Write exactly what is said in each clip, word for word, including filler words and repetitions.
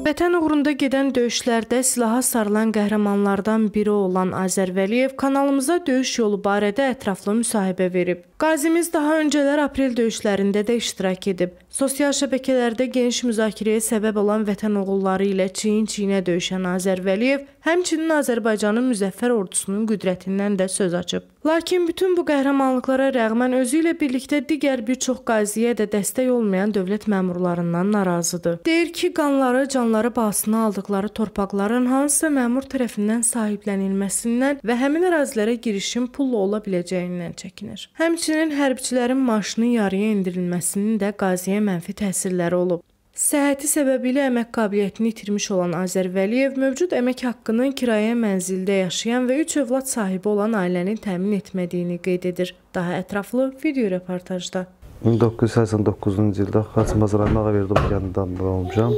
Vətən uğrunda gedən döyüşlərdə silaha sarılan qəhrəmanlardan biri olan Azərvəliyev kanalımıza döyüş yolu barədə ətraflı müsahibə verib. Qazimiz daha öncələr aprel döyüşlərində də iştirak edib. Sosial şəbəkələrdə geniş müzakirəyə səbəb olan vətən oğulları ilə çiyin-çiyinə döyüşən Azərvəliyev həmçinin Azərbaycanın müzəffər ordusunun qüdrətindən də söz açıb. Lakin bütün bu qəhrəmanlıqlara rəğmən özü ilə birlikdə digər bir çox qaziyə də dəstək olmayan dövlət məmurlarından narazıdır. Deyir ki, qanları, canları bahasına aldıqları torpaqların hansısa məmur tərəfindən sahiblənilməsindən və həmin ərazilərə girişin pulla ola biləcəyindən çəkinir. Həmçinin hərbçilərin maaşının yarıya indirilməsinin də qaziyə mənfi təsirləri olub. Səhhəti səbəbilə əmək qabiliyyətini itirmiş olan Azərvəliyev mövcud əmək haqqının kirayə mənzildə yaşayan və üç övlad sahibi olan ailənin təmin etmədiyini qeyd edir. Daha ətraflı video reportajda. min doqquz yüz səksən doqquzuncu ildə Xaçın bazarlarına Ağaverdi Buqyanından bura olmuşam.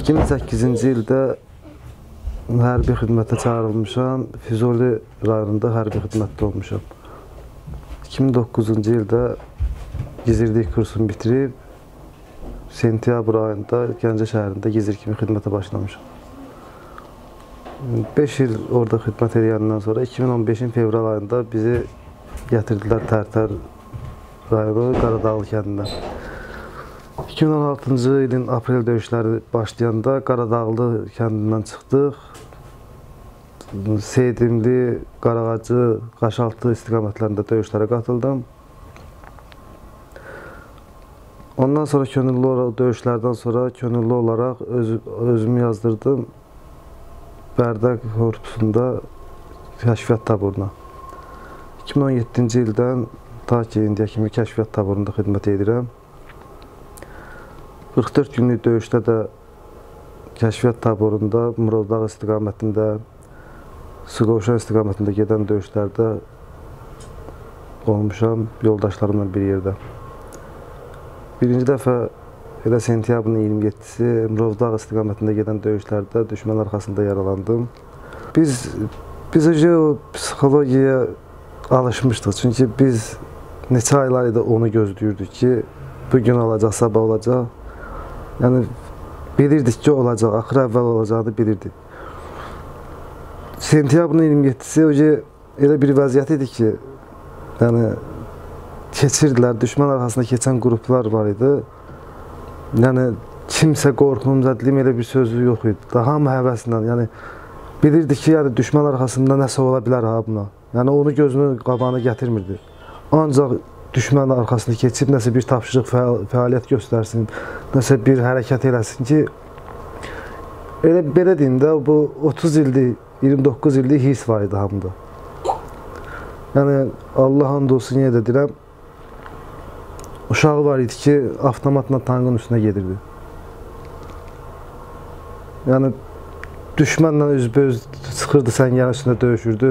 iki min səkkizinci ildə hərbi xidmətə çağırılmışam. Füzuli rayonunda hərbi xidmətdə olmuşam. iki min doqquzuncu ildə gizirdik kursunu bitirib. Sentyabr ayında Gəncə şəhərində gizir kimi xidmətə başlamışam. beş il orada xidmət edəndən sonra iki min on beşin fevral ayında bizi gətirdilər Tərtər rayonu Qaradağlı kəndindən. iki min on altıncı ilin aprel döyüşləri başlayanda Qaradağlı kəndindən çıxdıq. Seydimli, Qarağacı, Qaşaltı istiqamətlərində döyüşlərə qatıldım. Ondan sonra könüllü olarak, döyüşlerden sonra könüllü olarak öz, özümü yazdırdım Bərdək korpusunda Kəşfiyyat taburuna. iki min on yeddinci ildən ta ki indiyə kimi Kəşfiyyat taburunda xidmət edirəm. qırx dörd günlük döyüşdə də Kəşfiyyat taburunda, Murovdağ istiqamətində, Suqovuşan istiqamətində gedən döyüşlərdə olmuşam yoldaşlarımla bir yerdə. Birinci dəfə elə sentyabrın iyirmi yeddisi Murovdağ istiqamətində gedən döyüşlərdə düşmən arxasında yaralandım. Biz biz o psixologiyaya alışmışdıq. Çünki biz neçə aylar idi onu gözləyirdik ki, bu gün olacaq, sabah olacaq. Yəni bilirdik ki, olacaq, axır əvvəl olacağını bilirdik. Sentyabrın iyirmi yeddisi elə bir vəziyyət idi ki, yəni keçirdilər, düşman arasında keçen gruplar var idi. Yani kimse korkunun zədliyim elə bir sözü yok idi. Daha mı həvəsindən, yani bilirdi ki, yani düşman arasında nəsə ola bilər ha buna. Yani onu gözünü qabağına gətirmirdi. Ancak düşman arasında keçib nəsə bir tapşırıq fəaliyyət göstərsin, nəsə bir hərəkət eləsin ki, elə belə deyim də, bu otuz ildir, iyirmi doqquz ildir his var idi hamda. Yani Allah and olsun yenə də deyirəm, uşağı var idi ki, avtomatla tankın üstüne gelirdi. Yani düşmanla üzbəüz çıxırdı, səngərin üstündə döyüşürdü.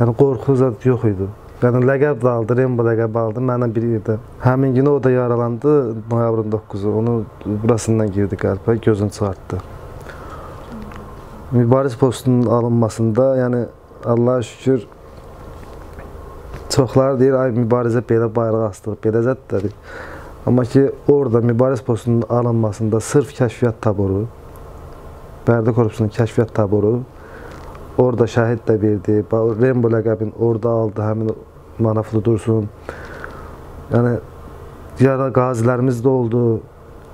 Yani qorxu zat yox idi. Yani ləqəb də aldı, Rembo ləqəb aldı, mənə bir yerdə. Həmin günü o da yaralandı, noyabrın doqquzu. Onu burasından girdi qəlbə, gözünü çıxartdı. Mübariz postunun alınmasında, yani Allah'a şükür, çoxları deyir, ay mübarizə belə bayrağı astıq, belə zətdədir. Amma ki, orada mübariz postunun alınmasında sırf Kəşfiyyat taboru, Bərdə korpusunun Kəşfiyyat taboru, orada şəhid də verdi, Rembo ləqəbini orada aldı, həmin manaflı dursun. Yəni, yara qazilərimiz də oldu.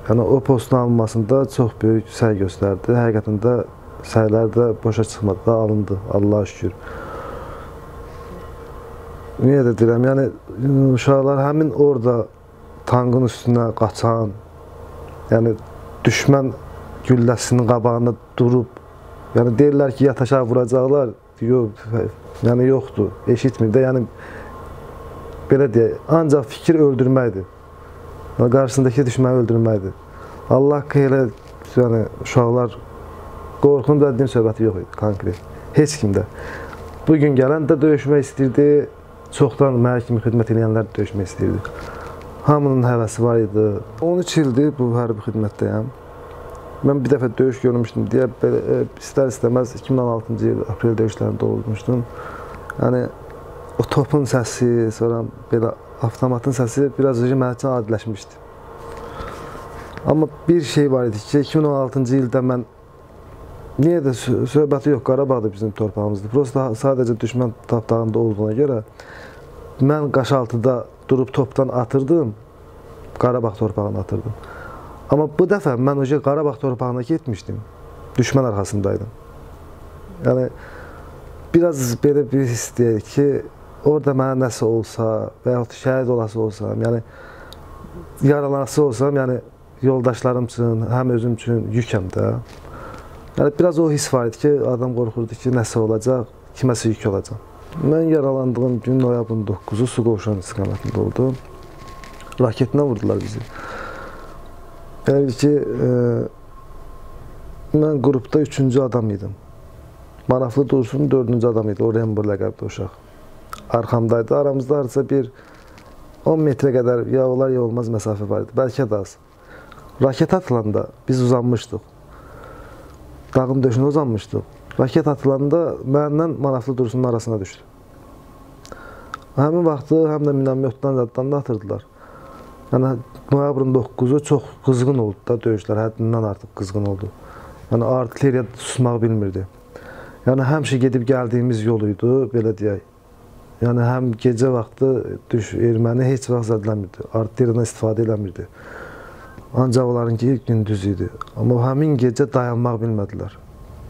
Yəni, o postun alınmasında çox böyük səy göstərdi. Həqiqətində səylər də boşa çıxmadı, da alındı, Allaha şükür. Niyə də deyirəm, yəni uşaqlar həmin orada tankın üstünə qaçan, yəni düşmən gülləsinin qabağında durub, yəni deyirlər ki, yataşağı vuracaqlar, yox, yəni yoxdur, eşitmir də, yəni belə deyək, ancaq fikir öldürməkdir, yəni, qarşısındakı düşməni öldürməkdir. Allah ki, elə yəni, uşaqlar qorxunun da din söhbəti yox idi, konkret, heç kimdə. Bugün gələn də döyüşmək istəyirdi, çoxdan mənə kimi xidmət edənlər döyüşmək istəyirdik. Hamının həvəsi var idi. on üç ildir bu hərbi xidmətdəyəm. Mən bir dəfə döyüş görmüşdüm deyə, istər-istəməz iki min on altıncı il aprel döyüşlərində olmuşdum. Yəni, o topun səsi, sonra belə avtomatın səsi biraz önce mənə üçün adiləşmişdi. Amma bir şey var idi ki, iki min on altıncı ildə mən niyə də söhbəti yox, Qarabağda bizim torpağımızdır. Prosta sadəcə düşmən tapdağında olduğuna görə mən Qaşaltıda durub topdan atırdım, Qarabağ torpağını atırdım. Amma bu dəfə mən o Qarabağ torpağına getmişdim, düşmən arxasındaydım. Yəni, biraz belə bir his deyir ki, orada mənə nəsə olsa və yaxud şəhid olası olsam, yəni yaralanası olsam, yəni yoldaşlarım üçün, həm özüm üçün yükəm də. Yəni, biraz o his var idi ki, adam qorxurdu ki, nəsə olacaq, kiməsə yük olacaq. Mən yaralandığım gün noyabrın doqquzu Suqovuşan istiqamətində oldu. Raketlə vurdular bizi. Yəni ki, e, mən qrupda üçüncü adam idim. Manaflı Dursun dördüncü adam idi, o Rembur ləqəbli uşaq. Arxamdaydı, aramızda arıca bir on metrə qədər ya olar ya olmaz məsafə var idi, bəlkə də az. Raket atılanda biz uzanmışdıq, dağın döşünə uzanmışdıq. Raket atılanda məndən Manaflı Dursunun arasına düşdü. Həmin vaxtı həm də minəmiyyotdan zaddan da atırdılar. Yəni, noyabrın doqquzu çox qızğın oldu da döyüşlər, həddindən artıq qızğın oldu. Yəni, artilleriya susmaq bilmirdi. Yəni, həmişə gedib gəldiyimiz yol idi, belə deyək. Yəni, həm gecə vaxtı düş, erməni heç vaxt zədləmirdi, artilleriyadan istifadə eləmirdi. Ancaq onlarınki gündüz idi. Amma həmin gecə dayanmaq bilmədilər.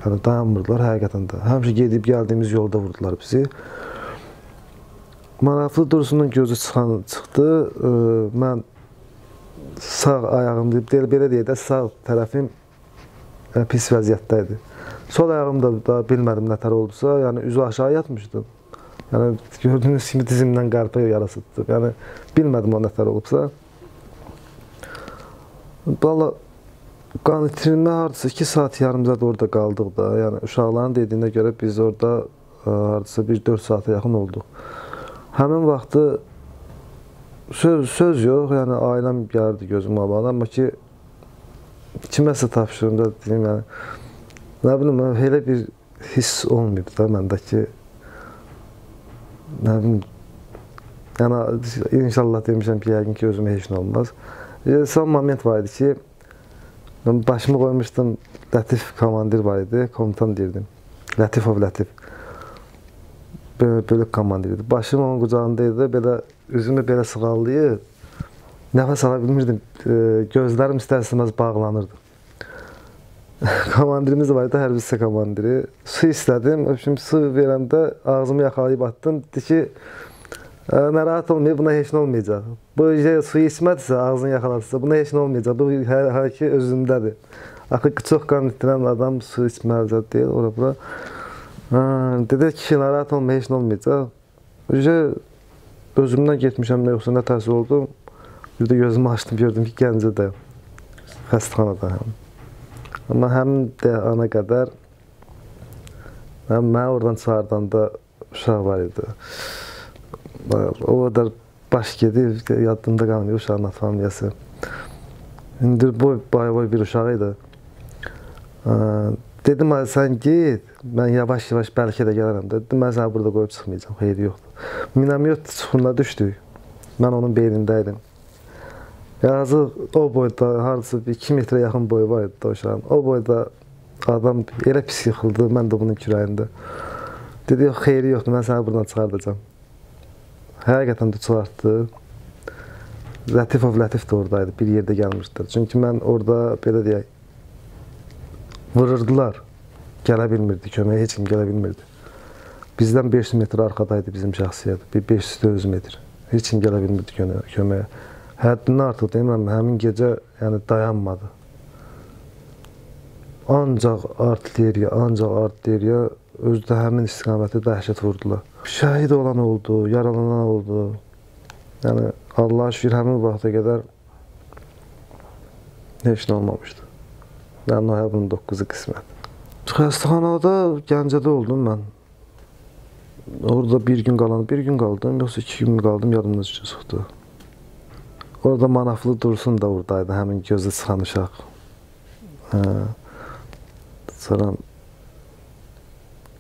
Yəni, dayanmırdılar həqiqətən də. Həmişə gedib gəldiyimiz yolda vurdular bizi. Manaflı Dursunun gözü çıxan, çıxdı. Mən sağ ayağım, belə deyək də, sağ tərəfim pis vəziyyətdə idi. Sol ayağım da bilmədim nətər oldusa, yəni üzü aşağı yatmışdım. Yəni, gördüyünüz kimi dizimdən qarpa yarasıdır. Yəni, bilmədim o nətər olubsa. Valla, qan itirilmə hardasa iki saat yarımca da orada qaldıq da. Yəni, uşaqların dediyinə görə biz orada hardasa bir dörd saata yaxın olduq. Həmin vaxtı söz, söz yox, yəni ailəm gəldi gözümə bağlı. Amma ki, kiməsə tapışırım da deyim, yəni, nə bilim, elə bir hiss olmayıb da məndə ki, nə bilim, yəni, inşallah demişəm ki, yəqin ki, özümə heç nə olmaz. Son moment var idi ki, mən başımı qoymuşdum, Latif komandir var idi, komutan deyirdim. Latifov Latif, bölük komandir idi. Başım onun qucağındaydı, belə, üzümü belə sığallayıb, nəfəs ala bilmirdim, gözlərim istər-istəməz bağlanırdı. Komandirimiz var idi, hərbi hisse komandiri. Su istədim, öpüşüm, su verəndə ağzımı yaxalayıb attım, dedi ki, nə rahat olmayıb, buna heç nə olmayacaq. Bu suyu içmədirsə, ağzını yaxaladırsa, buna heç nə olmayacaq. Bu, hər ki, özündədir. Axı, çox qan itirən adam su içməlidir deyil, ora-bura. Dedi ki, nə rahat olmayıb, heç nə olmayacaq. Özümdən getmişəm, yoxsa nə tərsi oldum. Bir də gözümü açdım, gördüm ki, Gəncədəyəm. Xəstəxanadayam. Amma həmin də ana qədər mənə oradan çağırdanda uşaq var idi. O kadar baş gedib, yadımda qalmıyor uşağın familiyası. İndi boy, boy, boy bir uşağıydı. Dedim, sən git, mən yavaş-yavaş bəlkə də gələrəm. Dedim, mən səni burada qoyub çıxmayacağım, xeyri yoxdur. Minamyot çıxınla düşdük, mən onun beynindəydim. Yazıq, o boyda, haradasa iki metrə yaxın boyu var idi uşağın. O boyda adam elə pis yıxıldı, mən də bunun kürəyində. Dedi, yox, xeyri yoxdur, mən səni buradan çıxardacağım. Həqiqətən də çıxartdı. Latifov Latif də oradaydı, bir yerdə gəlmişdir. Çünki mən orada, belə deyək, vururdular. Gələ bilmirdi, köməyə heç kim gələ bilmirdi. Bizdən beş yüz metr arxadaydı bizim şəxsiyyət, bir beş yüz dörd yüz metr. Heç kim gələ bilmirdi köməyə. Həddindən artıq deyirəm, həmin gecə yəni, dayanmadı. Ancaq artilleriya, ancaq artilleriya, özü də həmin istiqamətdə dəhşət vurdular. Şəhid olan oldu, yaralanan oldu. Yəni, Allaha şükür, həmin vaxta qədər heç nə olmamışdı. Yəni, noyabrın doqquzu qismət. Xəstəxanada Gəncədə oldum mən. Orada bir gün qalandım, bir gün qaldım, yoxsa iki gün qaldım, yadımda çıxdı. Orada Manaflı Dursun da oradaydı, həmin gözü çıxan uşaq. Sonra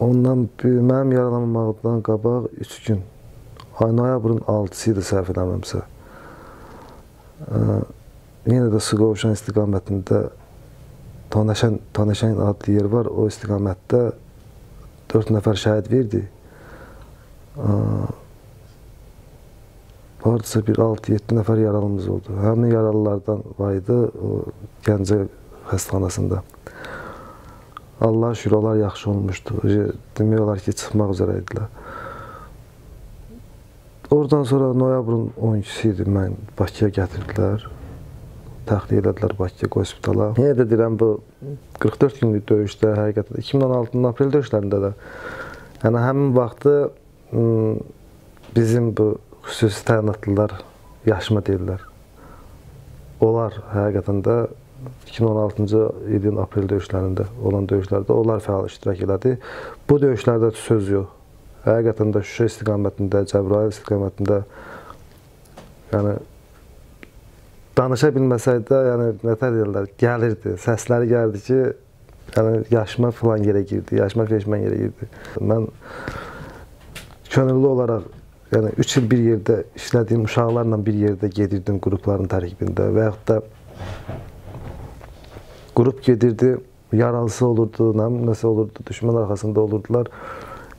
ondan mənim yaralanmamaqdan qabaq üç gün, noyabrın altısı idi səhv edəməmsə, Yenə də Suqovuşan istiqamətində Tanəşən, Tanəşən adlı yer var. O istiqamətdə dörd nəfər şəhid verdi. Hardasa bir altı-yeddi nəfər yaralımız oldu. Həmin yaralılardan var idi Gəncə xəstəxanasında. Allah şükür, onlar yaxşı olmuşdu. Demək olar ki, çıxmaq üzrə idilər. Oradan sonra noyabrın on ikisi idi, mən Bakıya gətirdilər. Təxliyə elədilər Bakıya qospitala. Yenə də deyirəm, bu qırx dörd günlük döyüşdə, həqiqətən iki min on altının aprel döyüşlərində də, yəni həmin vaxtı bizim bu xüsusi təyinatlılar yaşıma deyirlər. Onlar həqiqətən də iki min on altıncı ilin aprel döyüşlərində olan döyüşlərdə onlar fəal iştirak elədi. Bu döyüşlərdə söz yox. Həqiqətən də Şüşə istiqamətində, Cəbrail istiqamətində, yəni danışa bilməsəkdə, yəni nətər deyirlər, gəlirdi, səsləri gəldi ki, yəni yaşma filan yerə girdi, yaşma feşmən yerə girdi. Mən könüllü olaraq, yəni üç il bir yerdə işlədiyim uşaqlarla bir yerdə gedirdim qrupların tərkibində və yaxud da Qrup gedirdi, yaralısı olurdu, nəsə olurdu, düşmən arxasında olurdular.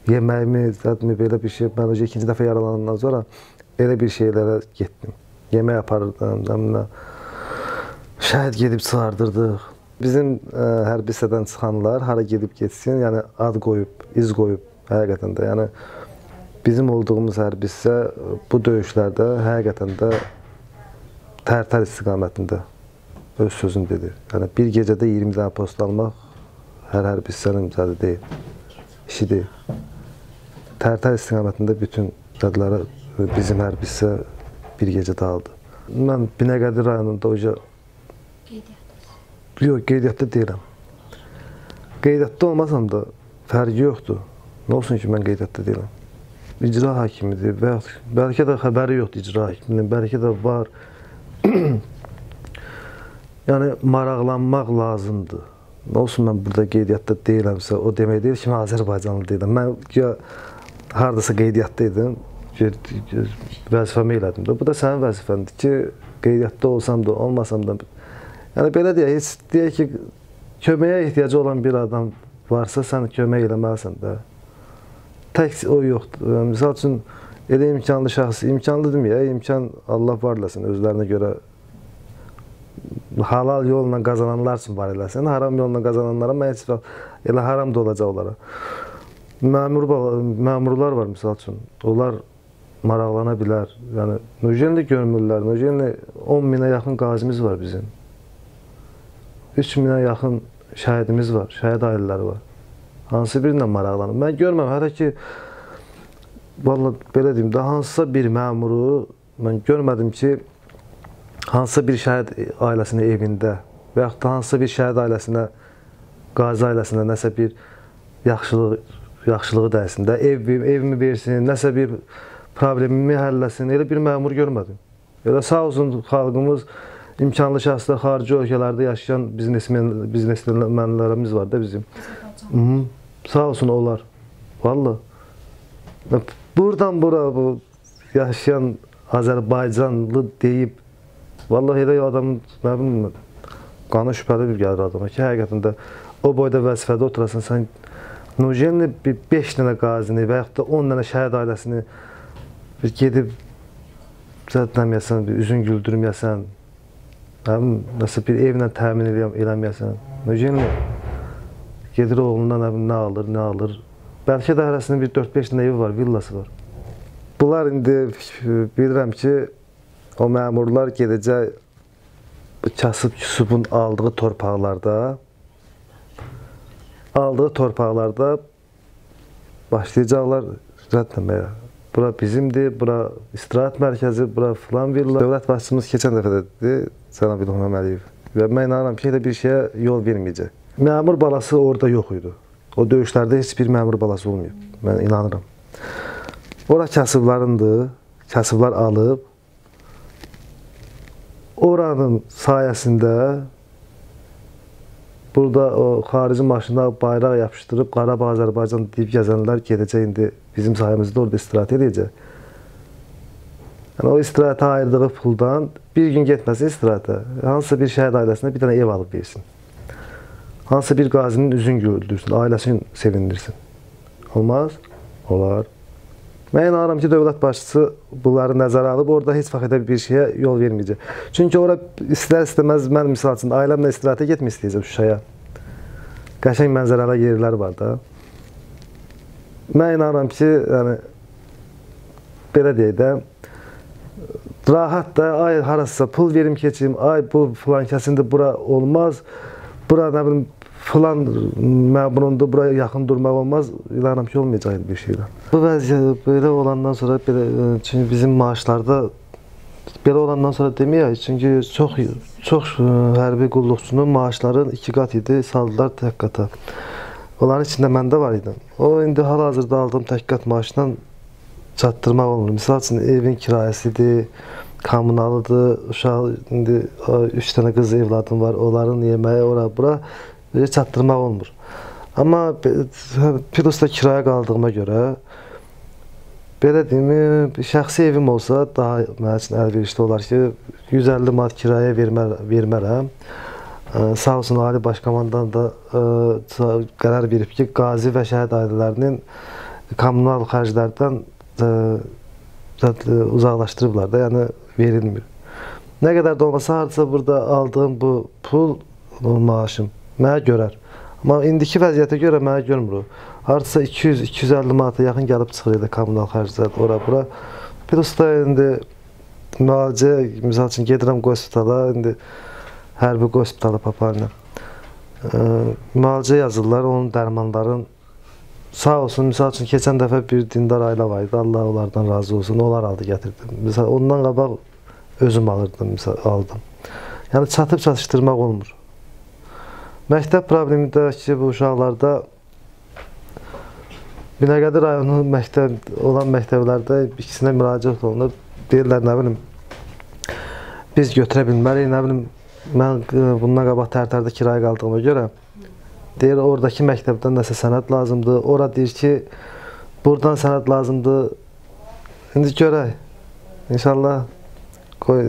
Yeməyimi, zədmi, belə bir şey, mən öncə ikinci dəfə yaralanandan sonra elə bir şeylərə getdim. Yemək aparırdım, şəhid gedib çıxardırdıq. Bizim hərbi hissədən çıxanlar hara gedib getsin, yəni ad qoyub, iz qoyub, həqiqətən də. Yəni bizim olduğumuz hərbi hissə bu döyüşlərdə həqiqətən də Tərtər istiqamətində öz sözüm dedi. Yəni bir gecədə iyirmi dənə post almaq hər hərbi hissənin mücədi deyil, işi deyil. Tərtər istiqamətində bütün mücədilərə bizim hərbi hissə bir gecədə aldı. Mən Binəqədi rayonunda oca... Qeydiyyatda? Yox, qeydiyyatda deyirəm. Qeydiyyatda olmasam da fərqi yoxdur. Nə olsun ki, mən qeydiyyatda deyirəm. İcra hakimidir və bəlkə də xəbəri yoxdur icra hakiminin, bəlkə də var. Yəni, maraqlanmaq lazımdır. Nə olsun, mən burada qeydiyyatda deyiləmsə, o demək deyil ki, mən Azərbaycanlı deyiləm. Mən ya haradasa qeydiyyatda idim, vəzifəmi elədim. Bu da sənin vəzifəndir ki, qeydiyyatda olsam da, olmasam da. Yəni, belə deyək, heç deyək ki, köməyə ehtiyacı olan bir adam varsa, sən kömək eləməlisən də. Tək o yoxdur. Misal üçün, elə imkanlı şəxs, imkanlı deməyə, imkan Allah varlasın, özlərinə görə halal yolla qazananlar üçün var eləsin, haram yolla qazananlara mən heç vaxt elə haram da olacaq olaraq. Məmurlar var, misal üçün, onlar maraqlana bilər, yəni nöjenli görmürlər, nöjenli on minə yaxın qazimiz var bizim, üç minə yaxın şəhidimiz var, şəhid ailələri var, hansı birindən maraqlanır. Mən görməm, hələ ki, valla belə deyim, daha hansısa bir məmuru mən görmədim ki, hansısa bir şəhid ailəsinin evində və yaxud da hansısa bir şəhid ailəsinə, qazi ailəsinə nəsə bir yaxşılığı dəyəsin də, evimi versin, nəsə bir problemimi həlləsin, elə bir məmur görmədim. Elə sağ olsun xalqımız, imkanlı şəxslər, xarici ölkələrdə yaşayan biznesmenlərimiz var da bizim. Sağ olsun onlar, valla. Buradan bura yaşayan Azərbaycanlı deyib, vallahi elə adamın, nə bilmədim, qanı şübhəli bir gəlir adama ki, həqiqətən də o boyda vəzifədə oturasın, sən Nujemli bir beş dənə qazini və yaxud da on dənə şəhid ailəsini bir gedib zədləməyəsən, bir üzün güldürməyəsən, nəsə bir evlə təmin eləməyəsən. Nujemli gedir oğlundan nə alır, nə alır. Bəlkə də hərəsinin bir dörd-beş dənə evi var, villası var. Bunlar indi bilirəm ki, o məmurlar gedəcək kasıb-küsubun aldığı torpaqlarda aldığı torpaqlarda başlayacaqlar rəddəməyə. Bura bizimdir, bura istirahət mərkəzi, bura filan villa. Dövlət başçımız keçən dəfə dedi, Senav İlhan Ömerliyev. Və mən inanıram ki, elə bir şeyə yol verməyəcək. Məmur balası orada yox idi. O döyüşlərdə heç bir məmur balası olmayıb. Mən inanıram. Ora kasıblarındır, kasıblar alıb. Oranın sayəsində burada o xarici maşına bayraq yapışdırıb Qarabağ, Azərbaycan deyib gəzənlər gedəcək indi bizim sayəmizdə orada istirahət edəcək. Yəni, o istirahətə ayırdığı puldan bir gün getməsin istirahətə, hansısa bir şəhid ailəsində bir dənə ev alıb versin. Hansısa bir qazinin üzün güldürsün, ailəsini sevindirsin. Olmaz? Olar. Mən inanıram ki, dövlət başçısı bunları nəzərə alıb, orada heç vaxt bir şeyə yol verməyəcək. Çünki ora istər-istəməz, mən misal üçün, ailəmlə istirahətə getmək istəyəcəm Şuşaya. Qəşəng mənzərəli yerlər var da. Mən inanıram ki, yəni, belə deyək də, rahat da, ay harasısa pul verim keçim, ay bu filan kəsində bura olmaz, bura nə bilim, filan məbunundur, buraya yaxın durmaq olmaz, ilanam ki, olmayacaq bir şeylə. Bu vəziyyət belə olandan sonra, belə, çünki bizim maaşlarda belə olandan sonra deməyək, çünki çox, çox hərbi qulluqçunun maaşları iki qat idi, saldılar tək qata. Onların içində məndə var idi. O, indi hal-hazırda aldığım tək qat maaşından çatdırmaq olmur. Misal üçün, evin kirayəsidir, kommunalıdır, uşaq, indi üç dənə qız evladım var, onların yeməyi ora-bura, belə çatdırmaq olmur. Amma Pirusda kiraya qaldığıma görə, belə deyim, şəxsi evim olsa daha mənim üçün əlverişli olar ki, yüz əlli manat kiraya vermərəm. Sağ olsun, Ali Başkomandan da qərar verib ki, qazi və şəhid ailələrinin kommunal xərclərdən uzaqlaşdırıblar da, yəni verilmir. Nə qədər də olmasa, hardasa burada aldığım bu pul, bu maaşım mənə görər. Amma indiki vəziyyətə görə mənə görmür o. Artısa iki yüz iki yüz əlli manata yaxın gəlib çıxır elə kommunal xərclər ora-bura. Plus da indi müalicə, misal üçün gedirəm qospitala, indi hərbi qospitala papağına. Müalicə yazırlar, onun dərmanların sağ olsun, misal üçün keçən dəfə bir dindar ailə var idi, Allah onlardan razı olsun, onlar aldı gətirdim. Misal ondan qabaq özüm alırdım, aldım. Yəni çatıb çatışdırmaq olmur. Məktəb problemi də ki, bu uşaqlarda Binəqədi rayonu olan məktəblərdə ikisinə müraciət olunur. Deyirlər, nə bilim, biz götürə bilməliyik, nə bilim, mən bundan qabaq Tərtərdə kiraya qaldığıma görə, deyir, oradakı məktəbdən nəsə sənəd lazımdır, ora deyir ki, buradan sənəd lazımdır. İndi görək, inşallah, qoy,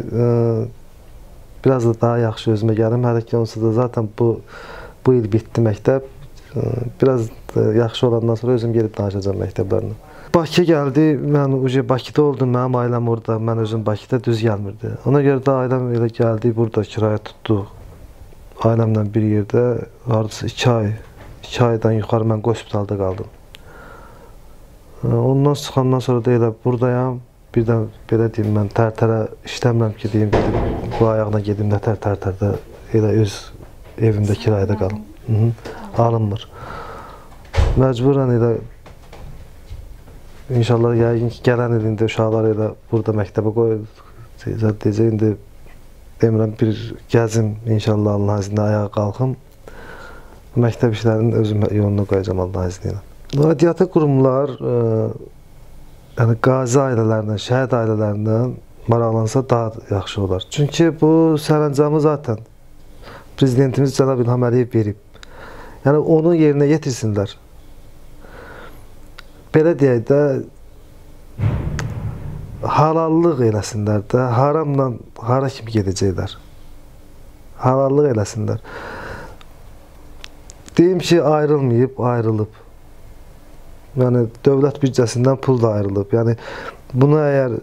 biraz da daha yaxşı özümə gəlim. Hələ ki, onsuz da zaten bu, bu il bitdi məktəb. Biraz yaxşı olandan sonra özüm gelib danışacağım məktəblərini. Bakı gəldi, mən Bakıda oldum, mənim ailəm orada, mən özüm Bakıda düz gəlmirdi. Ona görə də ailəm elə gəldi, burada kiraya tutduq. Ailəmlə bir yerdə, hardasa iki ay, iki aydan yuxarı mən qospitalda qaldım. Ondan çıxandan sonra da elə buradayam. Birdən belə deyim, mən Tərtərə işləmirəm ki, deyim, bu ayağına gedim, nətər Tərtərdə elə öz evimdə kirayədə qalım. Alınmır. Məcburən elə, inşallah, yəqin ki, gələn ilində uşaqlar elə burada məktəbə qoyulur. Deyəcək, indi demirəm, bir gəzim, inşallah, Allahın izni ilə ayağa qalxım. Məktəb işlərinin özüm yoluna qoyacam Allahın izni ilə. Aidiyyatı qurumlar, yəni, qazi ailələrindən, şəhid ailələrindən maraqlansa daha yaxşı olar. Çünki bu sərəncamı zaten Prezidentimiz Senav İlhan Əliyev verib. Yəni, onun yerinə yetirsinlər. Belə deyək də, halallıq eləsinlər də, haramla hara kimi gedəcəklər. Halallıq eləsinlər. Deyim ki, ayrılmayıb, ayrılıb. Yəni, dövlət büdcəsindən pul da ayrılıb. Yəni, bunu əgər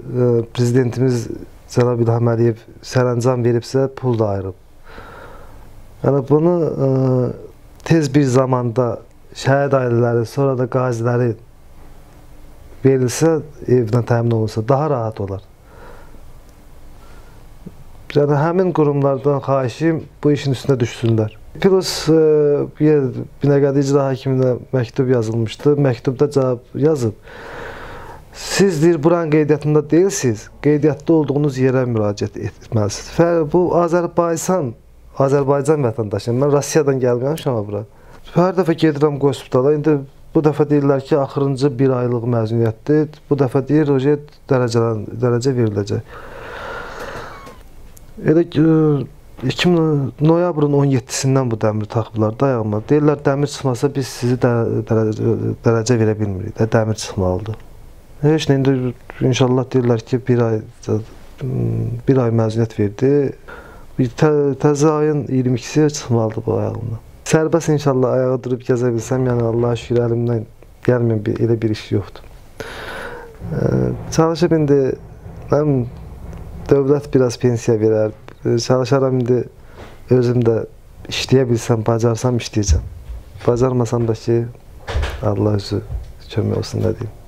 Prezidentimiz Cənab İlham Əliyev sərəncam veribsə, pul da ayrılıb. Yəni, bunu tez bir zamanda şəhid ailələri, sonra da qaziləri verilsə, evdən təmin olunsa, daha rahat olar. Yəni, həmin qurumlardan xahişim bu işin üstünə düşsünlər. Plus, Binəqədi icra hakiminə məktub yazılmışdı, məktubda cavab yazıb. Siz, deyir, buranın qeydiyyatında deyilsiniz, qeydiyyatda olduğunuz yerə müraciət etməlisiniz. Bu, Azərbaycan, Azərbaycan vətəndaşıyım, mən Rusiyadan gəlməmişəm bura. Hər dəfə gedirəm qospitala, indi bu dəfə deyirlər ki, axırıncı bir aylıq məzuniyyətdir, bu dəfə deyir, dərəcə veriləcək. Elə ki, noyabrın on yeddisindən bu dəmir taxıblar dayanma. Deyirlər, dəmir çıxmasa biz sizi dərəcə verə bilmirik. Dəmir çıxmalıdır. Heç nə, indi inşallah deyirlər ki, bir ay, bir ay məzuniyyət verdi. Təzə ayın iyirmi ikisiyə çıxmalıdır bu ayağımda. Sərbəst inşallah ayağa durub gəzə bilsəm, yəni Allaha şükür əlimdən gəlməyən bir, elə bir iş yoxdur. Ee, çalışıb indi həm dövlət biraz pensiya verər, çalışaram indi özüm də işləyə bilsəm, bacarsam işləyəcəm. Bacarmasam da ki, Allah özü kömək olsun, nə deyim.